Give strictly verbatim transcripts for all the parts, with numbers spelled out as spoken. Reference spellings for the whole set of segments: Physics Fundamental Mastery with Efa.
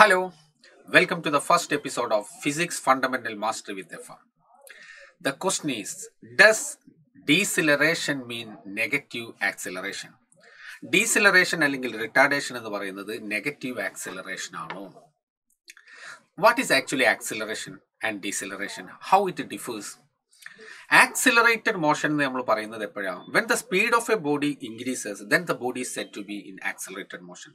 Hello, welcome to the first episode of Physics Fundamental Mastery with Efa. The question is, does deceleration mean negative acceleration? Deceleration അല്ലെങ്കിൽ retardation എന്ന് പറയുന്നത് negative acceleration ആണോ? What is actually acceleration and deceleration? How it differs? Accelerated motion എന്ന് നമ്മൾ പറയുന്നത് എപ്പോഴാണ്? When the speed of a body increases, then the body is said to be in accelerated motion.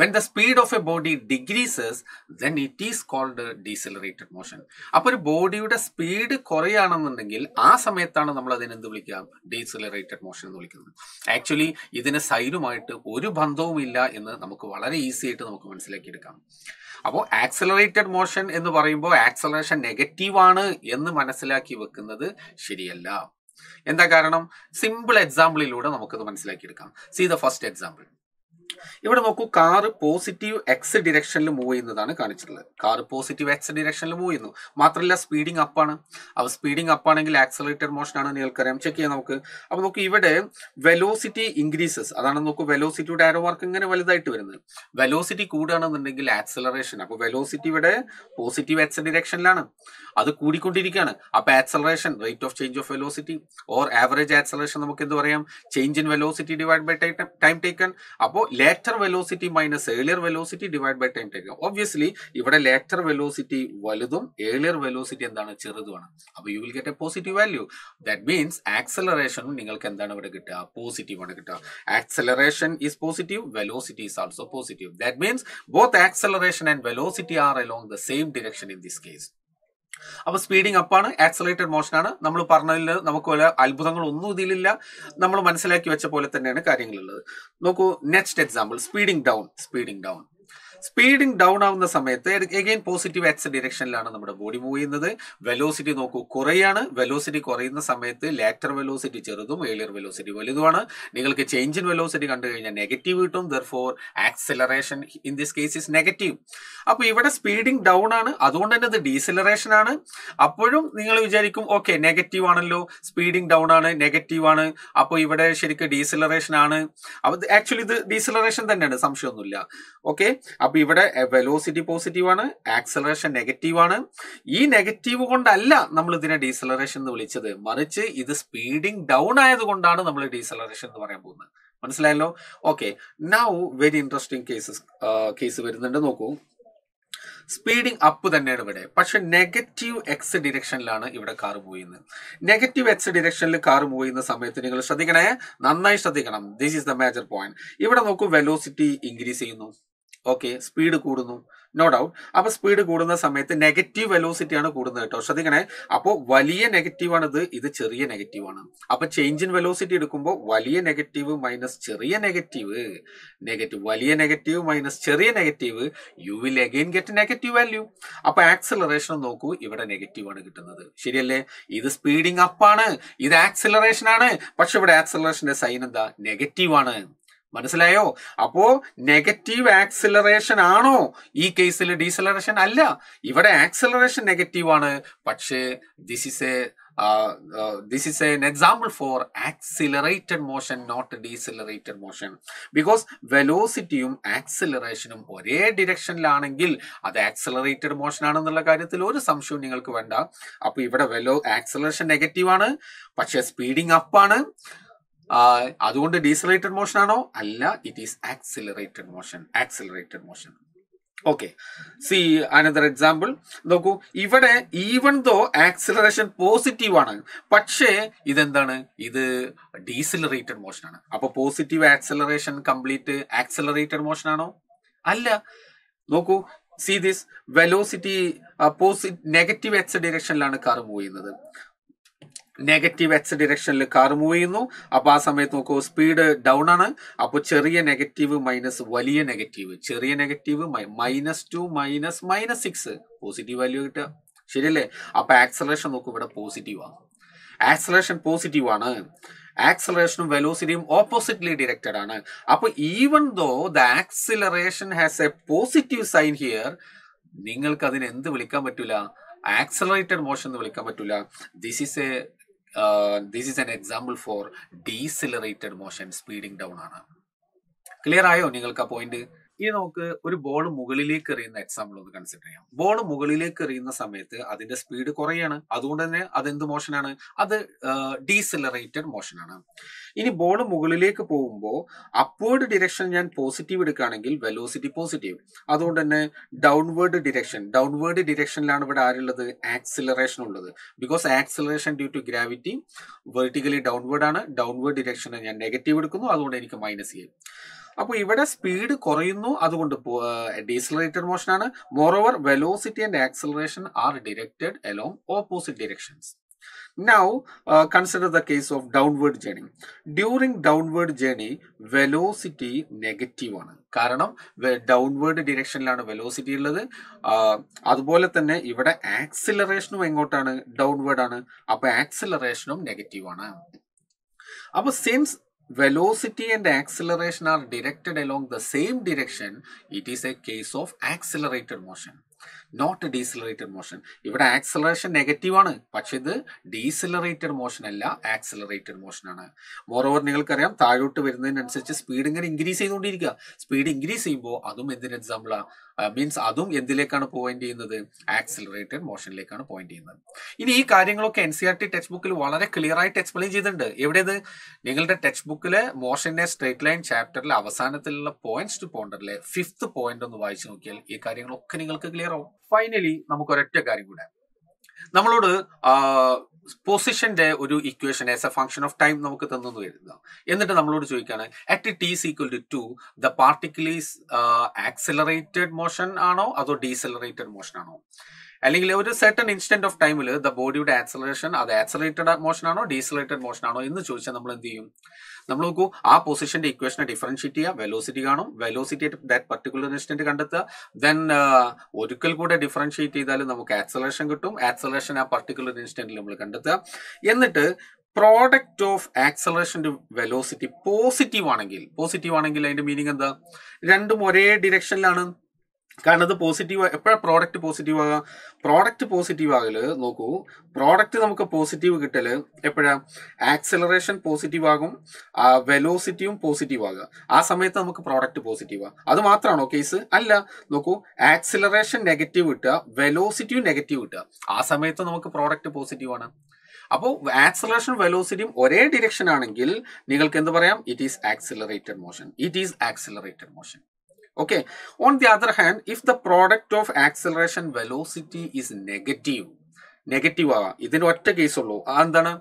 When the speed of a body decreases, then it is called decelerated motion. അപ്പോൾ ഒരു ബോഡിയുടെ speed കുറയാണെന്നുണ്ടെങ്കിൽ ആ സമയത്താണ് നമ്മൾ അതിനെ എന്ത് വിളിക്കുക? Decelerated motion എന്ന് വിളിക്കുന്നത്. ആക്ച്വലി ഇതിന് സൈനുമായിട്ട് ഒരു ബന്ധവും ഇല്ല എന്ന് നമുക്ക് വളരെ ഈസി ആയിട്ട് നമുക്ക് മനസ്സിലാക്കിയെടുക്കാം. അപ്പോൾ ആക്സലറേറ്റഡ് മോഷൻ എന്ന് പറയുമ്പോൾ ആക്സലറേഷൻ നെഗറ്റീവാണ് എന്ന് മനസ്സിലാക്കി വെക്കുന്നത് ശരിയല്ല. എന്താ കാരണം? സിമ്പിൾ എക്സാമ്പിളിലൂടെ നമുക്കത് മനസ്സിലാക്കിയെടുക്കാം. See the first example. ഇവിടെ നോക്കൂ, കാറ് പോസിറ്റീവ് എക്സ് ഡിറക്ഷനിൽ മൂവ് ചെയ്യുന്നതാണ് കാണിച്ചിട്ടുള്ളത്. കാറ് പോസിറ്റീവ് എക്സ് ഡിറക്ഷനിൽ മൂവ് ചെയ്യുന്നു, മാത്രമല്ല സ്പീഡിങ് അപ്പാണ്. അപ്പോൾ സ്പീഡിങ് അപ്പാണെങ്കിൽ ആക്സലറേറ്റഡ് മോഷനാണ് നിങ്ങൾക്കറിയാം. ചെക്ക് ചെയ്യാം നമുക്ക്. അപ്പോൾ നോക്കൂ, ഇവിടെ വെലോസിറ്റി ഇൻക്രീസസ്, അതാണ് നോക്കൂ വെലോസിറ്റിയുടെ ആരോ മാർക്ക് ഇങ്ങനെ വലുതായിട്ട് വരുന്നത്. വെലോസിറ്റി കൂടുകയാണെന്നുണ്ടെങ്കിൽ ആക്സലറേഷൻ. അപ്പോൾ വെലോസിറ്റി ഇവിടെ പോസിറ്റീവ് എക്സ് ഡിറക്ഷനിലാണ്, അത് കൂടിക്കൊണ്ടിരിക്കുകയാണ്. അപ്പോൾ acceleration rate of change of velocity or average acceleration നമുക്ക് എന്ത് പറയാം? Change in velocity divide by time taken. അപ്പോൾ later velocity minus earlier velocity divided by time taken. Obviously, ഇവിടെ later velocity വലുതും earlier velocity എന്താണ്? ചെറുതുമാണ്. അപ്പോൾ you will get a positive value. That means acceleration നിങ്ങൾക്ക് എന്താണ് ഇവിടെ കിട്ടുക? പോസിറ്റീവ് ആണ് കിട്ടുക. Acceleration is positive, velocity is also positive. That means both acceleration and velocity are along the same direction in this case. അപ്പോൾ speeding അപ്പാണ്, accelerated മോഷനാണ്. നമ്മൾ പറഞ്ഞതിൽ നമുക്ക് വല്ല അത്ഭുതങ്ങളൊന്നും ഇതിലില്ല, നമ്മൾ മനസ്സിലാക്കി വെച്ച പോലെ തന്നെയാണ് കാര്യങ്ങളുള്ളത്. നോക്കൂ next example, speeding down. Speeding down speeding down ആവുന്ന സമയത്ത് എഗെയിൻ പോസിറ്റീവ് എക്സ് ഡിറക്ഷനിലാണ് നമ്മുടെ ബോഡി മൂവ് ചെയ്യുന്നത്. വെലോസിറ്റി നോക്കൂ കുറയാണ്. വെലോസിറ്റി കുറയുന്ന സമയത്ത് ലാറ്റർ വെലോസിറ്റി ചെറുതും ഏർലിയർ വെലോസിറ്റി വലുതുമാണ്. നിങ്ങൾക്ക് ചേഞ്ച് ഇൻ വെലോസിറ്റി കണ്ടു കഴിഞ്ഞാൽ നെഗറ്റീവ് കിട്ടും. Therefore acceleration in this case is negative. അപ്പോൾ ഇവിടെ സ്പീഡിങ് ഡൗൺ ആണ്, അതുകൊണ്ട് തന്നെ ഇത് ഡീസലറേഷൻ ആണ്. അപ്പോഴും നിങ്ങൾ വിചാരിക്കും ഓക്കെ നെഗറ്റീവ് ആണല്ലോ, സ്പീഡിങ് ഡൗൺ ആണ് നെഗറ്റീവ് ആണ്, അപ്പോൾ ഇവിടെ ശരിക്കും ഡീസലറേഷൻ ആണ്. അപ്പോൾ ആക്ച്വലി ഇത് ഡീസലറേഷൻ തന്നെയാണ്, സംശയമൊന്നുമില്ല. ഓക്കെ, അപ്പോൾ ഇവിടെ വെലോസിറ്റി പോസിറ്റീവ് ആണ്, ആക്സലറേഷൻ നെഗറ്റീവ് ആണ്. ഈ നെഗറ്റീവ് കൊണ്ടല്ല നമ്മൾ ഇതിനെ ഡീസലറേഷൻ എന്ന് വിളിച്ചത്, മറിച്ച് ഇത് സ്പീഡിങ് ഡൗൺ ആയതുകൊണ്ടാണ് നമ്മൾ ഡീസലറേഷൻ എന്ന് പറയാൻ പോകുന്നത്. മനസ്സിലായല്ലോ? Okay, now very interesting cases case വരുന്നുണ്ട്. നോക്കൂ സ്പീഡിങ് അപ്പ് തന്നെയാണ് ഇവിടെ, പക്ഷെ നെഗറ്റീവ് എക്സ് ഡിറക്ഷനിലാണ് ഇവിടെ കാർ മൂവ് ചെയ്യുന്നത്. നെഗറ്റീവ് എക്സ് ഡിറക്ഷനിൽ കാർ മൂവ് ചെയ്യുന്ന സമയത്ത് നിങ്ങൾ ശ്രദ്ധിക്കണേ, നന്നായി ശ്രദ്ധിക്കണം. This is the major point. ഇവിടെ നോക്കൂ വെലോസിറ്റി ഇൻക്രീസ് ചെയ്യുന്നു, ഓക്കെ, സ്പീഡ് കൂടുന്നു, നോ ഡൗട്ട്. അപ്പോൾ സ്പീഡ് കൂടുന്ന സമയത്ത് നെഗറ്റീവ് വെലോസിറ്റിയാണ് കൂടുന്നത് കേട്ടോ, ശ്രദ്ധിക്കണേ. അപ്പോൾ വലിയ നെഗറ്റീവാണിത്, ഇത് ചെറിയ നെഗറ്റീവാണ്. അപ്പോൾ ചേഞ്ച് ഇൻ വെലോസിറ്റി എടുക്കുമ്പോൾ വലിയ നെഗറ്റീവ് മൈനസ് ചെറിയ നെഗറ്റീവ് നെഗറ്റീവ് വലിയ നെഗറ്റീവ് മൈനസ് ചെറിയ negative, you will again get negative value. അപ്പോൾ ആക്സലറേഷൻ നോക്കൂ ഇവിടെ നെഗറ്റീവാണ് കിട്ടുന്നത്, ശരിയല്ലേ? ഇത് സ്പീഡിങ് അപ്പാണ്, ഇത് ആക്സലറേഷൻ ആണ്, പക്ഷെ ഇവിടെ ആക്സലറേഷൻ്റെ സൈൻ എന്താ? നെഗറ്റീവാണ്. മനസ്സിലായോ? അപ്പോ നെഗറ്റീവ് ആക്സിലറേഷൻ ആണോ ഈ കേസിൽ? ഡീസലറേഷൻ അല്ല. ഇവിടെ ആക്സിലറേഷൻ നെഗറ്റീവ് ആണ്, പക്ഷേ this is a this is an example for accelerated motion, not decelerated motion. Because വെലോസിറ്റിയും ആക്സിലറേഷനും ഒരേ ഡിറക്ഷനിലാണെങ്കിൽ അത് ആക്സിലറേറ്റഡ് മോഷൻ ആണെന്നുള്ള കാര്യത്തിൽ ഒരു സംശയവും നിങ്ങൾക്ക് വേണ്ട. അപ്പൊ ഇവിടെ വെലോ ആക്സിലറേഷൻ നെഗറ്റീവ് ആണ്, പക്ഷെ സ്പീഡിങ് അപ്പാണ്, അതുകൊണ്ട് ഡീസലറേറ്റഡ് മോഷൻ ആണോ? അല്ല, it is accelerated motion, accelerated motion. Okay, see another example. നോക്കൂ ഇവിടെ ഈവൺ ദോ ആക്സിലറേഷൻ പോസിറ്റീവ് ആണ്, പക്ഷേ ഇതെന്താണ്? ഇത് ഡീസലറേറ്റഡ് മോഷൻ ആണ്. അപ്പൊ positive acceleration complete accelerated motion ആണോ? അല്ല. നോക്കൂ, see this velocity positive negative x ഡിറക്ഷനിലാണ് കാർ മൂവ് ചെയ്യുന്നത്. നെഗറ്റീവ് എക്സ് ഡിറക്ഷനിൽ കാർ മൂവ് ചെയ്യുന്നു. അപ്പോൾ ആ സമയത്ത് നോക്കൂ സ്പീഡ് ഡൗൺ ആണ്. അപ്പോൾ ചെറിയ നെഗറ്റീവ് മൈനസ് വലിയ നെഗറ്റീവ് ചെറിയ negative minus two minus minus six positive value കിട്ടുക, ശരിയല്ലേ? അപ്പോൾ ആക്സലറേഷൻ നോക്കൂ ഇവിടെ പോസിറ്റീവ് ആണ്, ആക്സലറേഷൻ പോസിറ്റീവ് ആണ്. ആക്സലറേഷനും വെലോസിറ്റിയും ഓപ്പോസിറ്റ്ലി ഡിറക്റ്റഡ് ആണ്. അപ്പോൾ even though the acceleration has a positive sign here, നിങ്ങൾക്ക് അതിന് എന്ത് വിളിക്കാൻ പറ്റില്ല? ആക്സലറേറ്റഡ് മോഷൻ എന്ന് വിളിക്കാൻ പറ്റില്ല. This is a Uh, this is an example for decelerated motion, speeding down ആണ്. ക്ലിയർ ആയോ നിങ്ങൾക്ക് ആ പോയിന്റ്? ഇനി നമുക്ക് ഒരു ബോൾ മുകളിലേക്ക് എറിയുന്ന എക്സാമ്പിൾ ഒന്ന് കൺസിഡർ ചെയ്യാം. ബോൾ മുകളിലേക്ക് എറിയുന്ന സമയത്ത് അതിന്റെ സ്പീഡ് കുറയാണ്, അതുകൊണ്ട് തന്നെ അതെന്ത് മോഷനാണ്, അത് ഡീസെലറേറ്റഡ് മോഷനാണ്. ഇനി ബോൾ മുകളിലേക്ക് പോകുമ്പോൾ അപ്വേർഡ് ഡിറക്ഷൻ ഞാൻ പോസിറ്റീവ് എടുക്കുകയാണെങ്കിൽ വെലോസിറ്റി പോസിറ്റീവ്, അതുകൊണ്ട് തന്നെ ഡൗൺവേർഡ് ഡിറക്ഷൻ ഡൗൺവേർഡ് ഡിറക്ഷനിലാണ് ഇവിടെ ആരുള്ളത്, ആക്സിലറേഷൻ ഉള്ളത്. Because acceleration due to gravity vertically downward ആണ്, ഡൗൺവേർഡ് ഡിറക്ഷനെ ഞാൻ നെഗറ്റീവ് എടുക്കുന്നു, അതുകൊണ്ട് എനിക്ക് മൈനസ് ചെയ്യും. അപ്പോൾ ഇവിടെ സ്പീഡ് കുറയുന്നു, അതുകൊണ്ട് ഡീസലറേറ്റഡ് മോഷൻ ആണ്. Moreover velocity and acceleration are directed along opposite directions. Now, uh, consider the case of downward journey. During downward journey, velocity negative one. Karanam, downward direction lana velocity illadu. Adupole thanne, ivada acceleration engottana, downward aanu. Appo acceleration negative one. Appo since velocity and acceleration are directed along the same direction, it is a case of accelerated motion. Not a decelerated motion. ഇവിടെ acceleration negative ആണ്, പക്ഷെ ഇത് decelerated motion അല്ല, accelerated motion ആണ്. Moreover നിങ്ങൾക്കറിയാം താഴോട്ട് വരുന്നതിനനുസരിച്ച് speed ഇങ്ങനെ ഇൻക്രീസ് ചെയ്തുകൊണ്ടിരിക്കുക. സ്പീഡ് ഇൻക്രീസ് ചെയ്യുമ്പോൾ അതും എന്തിന് എക്സാമ്പിളാ, മീൻസ് അതും എന്തിലേക്കാണ് പോയിന്റ് ചെയ്യുന്നത്, ആക്സിലറേറ്റഡ് മോഷനിലേക്കാണ് പോയിന്റ് ചെയ്യുന്നത്. ഇനി ഈ കാര്യങ്ങളൊക്കെ N C R T text ബുക്കിൽ വളരെ ക്ലിയർ ആയിട്ട് എക്സ്പ്ലെയിൻ ചെയ്തിട്ടുണ്ട്. എവിടെയത്, നിങ്ങളുടെ ടെക്സ്റ്റ് ബുക്കിലെ മോഷന്റെ സ്ട്രേറ്റ് ലൈൻ ചാപ്റ്ററിലെ അവസാനത്തിലുള്ള പോയിന്റ്സ് ടു പോണ്ടറിലെ ഫിഫ്ത്ത് പോയിന്റ് ഒന്ന് വായിച്ചു നോക്കിയാൽ ഈ കാര്യങ്ങളൊക്കെ നിങ്ങൾക്ക് ക്ലിയർ ആവും. ഫൈനലി നമുക്ക് ഒരൊറ്റ കാര്യം കൂടെ, നമ്മളോട് പൊസിഷന്റെ ഒരു equation as a function of time നമുക്ക് തന്നു വരുന്നതാണ്. എന്നിട്ട് നമ്മളോട് ചോദിക്കാണ് at T is equal to two the particle is accelerated motion ആണോ അതോ ഡീസലറേറ്റഡ് മോഷൻ ആണോ, അല്ലെങ്കിൽ ഒരു സെർട്ടൺ ഇൻസ്റ്റന്റ് ഓഫ് ടൈമിൽ ദ ബോഡിയുടെ ആക്സിലറേഷൻ അത് ആക്സിലറേറ്റഡ് മോഷൻ ആണോ ഡീസലറേറ്റഡ് മോഷൻ ആണോ എന്ന് ചോദിച്ചാൽ നമ്മൾ എന്ത് ചെയ്യും, നമ്മൾ നോക്കൂ ആ പൊസിഷന്റെ ഇക്വേഷനെ ഡിഫറൻഷിയേറ്റ് ചെയ്യുക, വെലോസിറ്റി കാണും, velocity at that particular instant കണ്ടെത്തുക, ദെൻ ഒരിക്കൽ കൂടെ ഡിഫറൻഷിയേറ്റ് ചെയ്താൽ നമുക്ക് ആക്സിലറേഷൻ കിട്ടും, ആക്സിലറേഷൻ ആ പർട്ടിക്കുലർ ഇൻസ്റ്റന്റിൽ നമ്മൾ കണ്ടെത്തുക. എന്നിട്ട് product of acceleration to velocity positive ആണെങ്കിൽ പോസിറ്റീവ് ആണെങ്കിൽ അതിന്റെ മീനിങ് എന്താ, രണ്ടും ഒരേ ഡിറക്ഷനിലാണ്. കാരണം അത് പോസിറ്റീവ്, എപ്പോഴാണ് പ്രോഡക്റ്റ് പോസിറ്റീവ് ആകുക, പ്രോഡക്റ്റ് പോസിറ്റീവ് ആകല് നോക്കൂ, പ്രോഡക്റ്റ് നമുക്ക് പോസിറ്റീവ് കിട്ടല് എപ്പോഴാണ്, ആക്സിലറേഷൻ പോസിറ്റീവ് ആകും വെലോസിറ്റിയും പോസിറ്റീവ് ആകുക, ആ സമയത്ത് നമുക്ക് പ്രോഡക്റ്റ് പോസിറ്റീവ് ആകും. അത് മാത്രമാണോ കേസ്, അല്ല. നോക്കൂ ആക്സിലറേഷൻ നെഗറ്റീവ് കിട്ടുക വെലോസിറ്റിയും നെഗറ്റീവ് കിട്ടുക, ആ സമയത്ത് നമുക്ക് പ്രോഡക്റ്റ് പോസിറ്റീവ് ആണ്. അപ്പോൾ ആക്സിലറേഷൻ വെലോസിറ്റിയും ഒരേ ഡിറക്ഷൻ ആണെങ്കിൽ നിങ്ങൾക്ക് എന്ത് പറയാം, it is accelerated motion, it is accelerated motion. Okay, on the other hand, if the product of acceleration velocity is negative, negative ആവാം, ഇതിന് ഒറ്റ കേസുള്ളൂ, എന്താണ്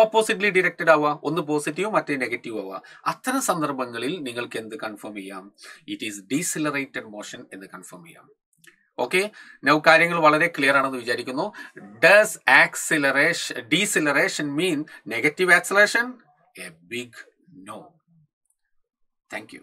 ഓപ്പോസിറ്റ്ലി ഡിറക്റ്റഡ് ആവുക, ഒന്ന് പോസിറ്റീവ് മറ്റേ നെഗറ്റീവ് ആവുക. അത്തരം സന്ദർഭങ്ങളിൽ നിങ്ങൾക്ക് എന്ത് കൺഫേം ചെയ്യാം, ഇറ്റ് ഈസ് ഡീസലറേറ്റഡ് മോഷൻ എന്ന് കൺഫേം ചെയ്യാം. ഓക്കെ, നൗ കാര്യങ്ങൾ വളരെ ക്ലിയർ ആണെന്ന് വിചാരിക്കുന്നു. Does acceleration deceleration mean negative acceleration? A big no. Thank U.